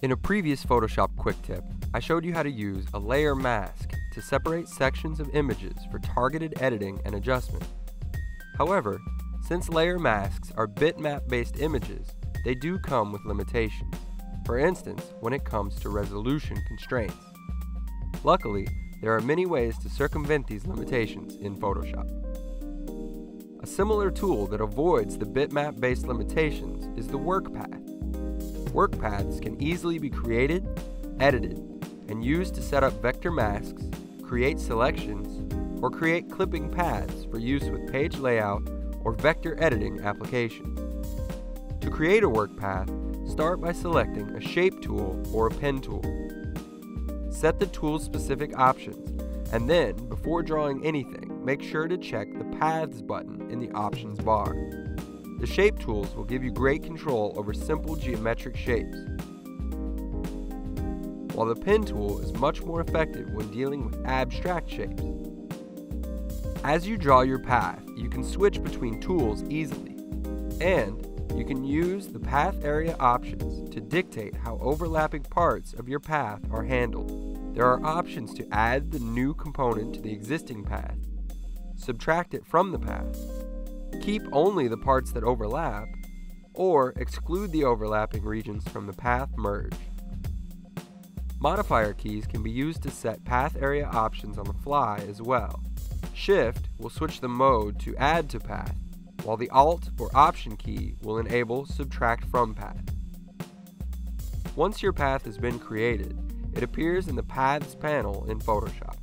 In a previous Photoshop quick tip, I showed you how to use a layer mask to separate sections of images for targeted editing and adjustment. However, since layer masks are bitmap-based images, they do come with limitations, for instance when it comes to resolution constraints. Luckily, there are many ways to circumvent these limitations in Photoshop. A similar tool that avoids the bitmap-based limitations is the work path. Work paths can easily be created, edited, and used to set up vector masks, create selections, or create clipping paths for use with page layout or vector editing applications. To create a work path, start by selecting a shape tool or a pen tool. Set the tool-specific options, and then, before drawing anything, make sure to check the Paths button in the options bar. The shape tools will give you great control over simple geometric shapes, while the pen tool is much more effective when dealing with abstract shapes. As you draw your path, you can switch between tools easily, and you can use the path area options to dictate how overlapping parts of your path are handled. There are options to add the new component to the existing path, subtract it from the path, keep only the parts that overlap, or exclude the overlapping regions from the path merge. Modifier keys can be used to set path area options on the fly as well. Shift will switch the mode to Add to Path, while the Alt or Option key will enable Subtract from Path. Once your path has been created, it appears in the Paths panel in Photoshop.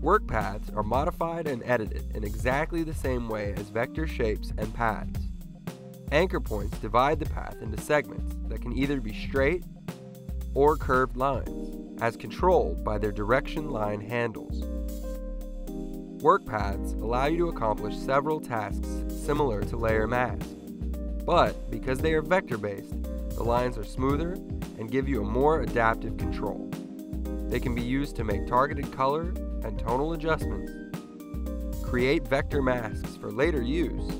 Work paths are modified and edited in exactly the same way as vector shapes and paths. Anchor points divide the path into segments that can either be straight or curved lines, as controlled by their direction line handles. Work paths allow you to accomplish several tasks similar to layer masks, but because they are vector-based, the lines are smoother and give you a more adaptive control. They can be used to make targeted color and tonal adjustments, create vector masks for later use,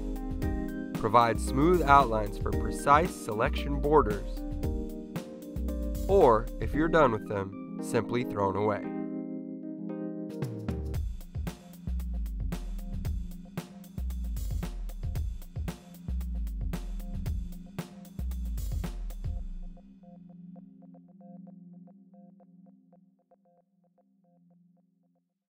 provide smooth outlines for precise selection borders, or, if you're done with them, simply thrown away.